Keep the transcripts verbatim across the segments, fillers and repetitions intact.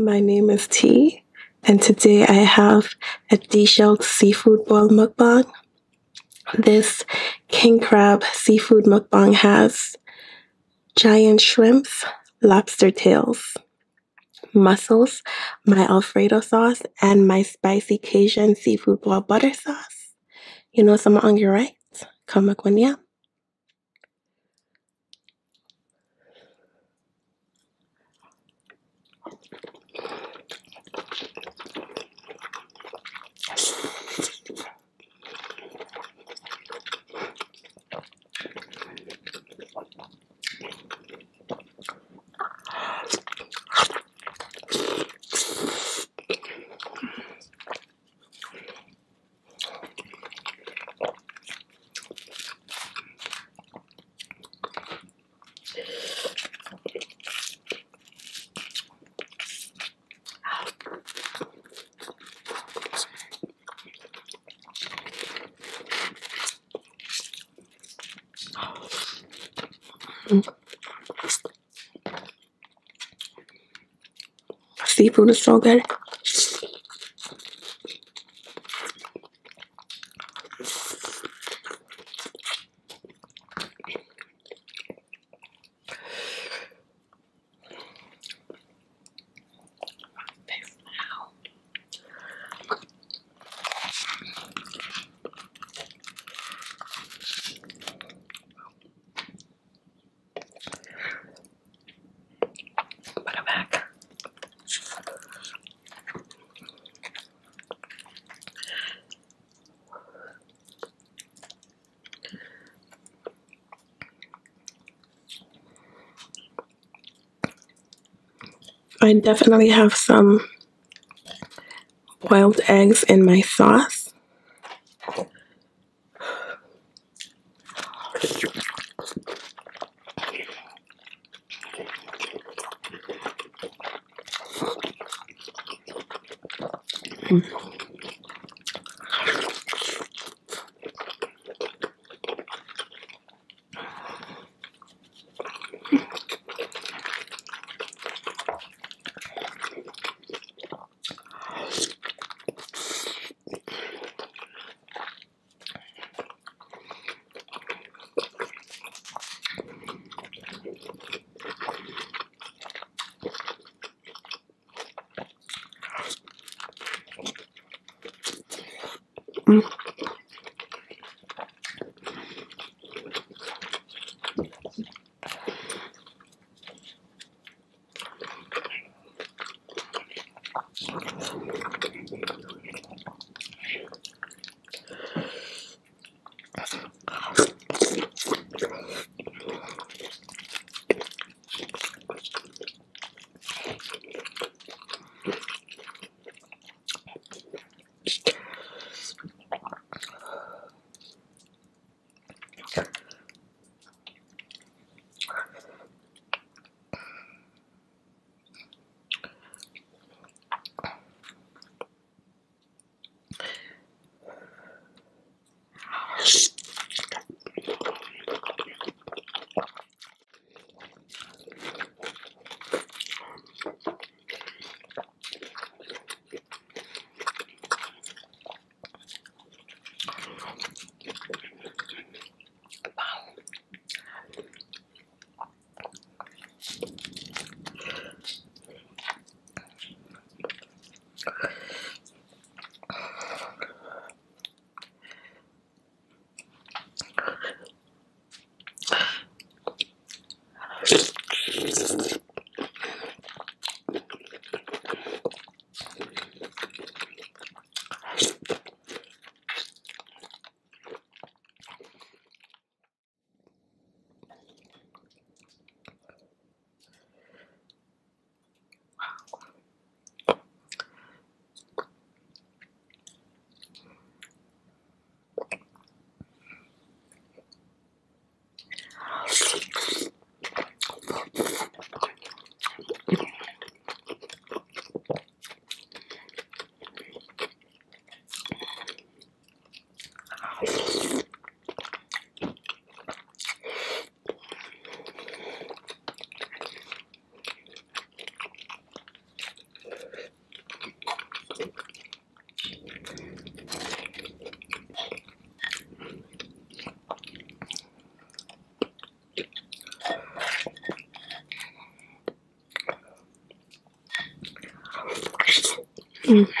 My name is T, and today I have a deshelled seafood boil mukbang. This king crab seafood mukbang has giant shrimps, lobster tails, mussels, my Alfredo sauce, and my spicy Cajun seafood boil butter sauce. You know some on your right? Come on, yeah. Seafood is so good. I definitely have some boiled eggs in my sauce. Mm. Mm-hmm. Mm. No.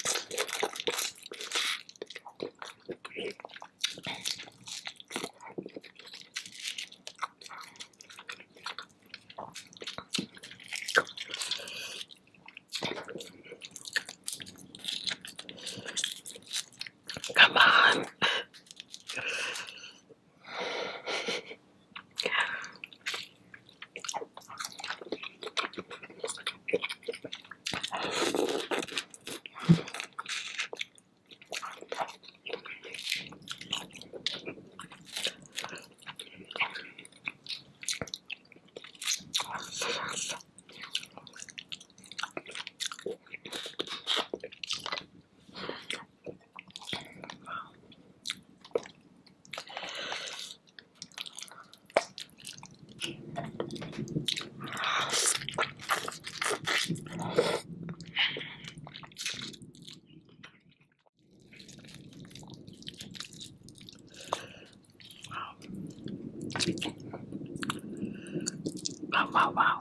wow, wow.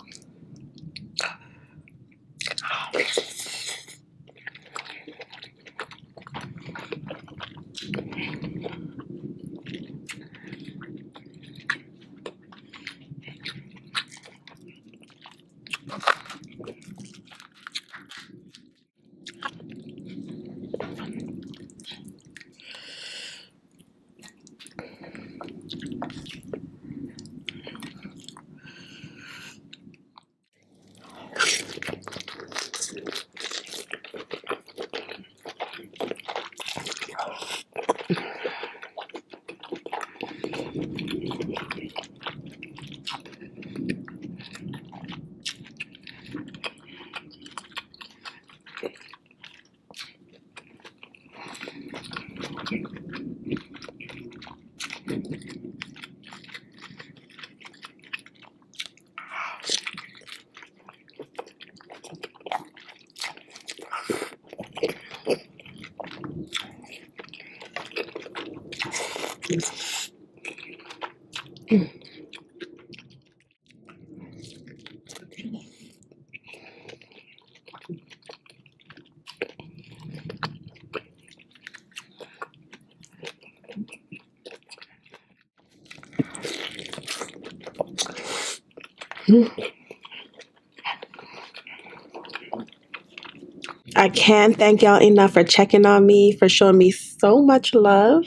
I can't thank y'all enough for checking on me, for showing me so much love,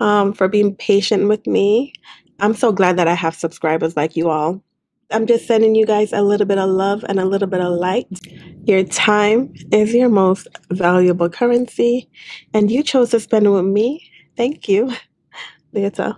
um, for being patient with me. I'm so glad that I have subscribers like you all. I'm just sending you guys a little bit of love and a little bit of light. Your time is your most valuable currency, and you chose to spend it with me. Thank you. Later.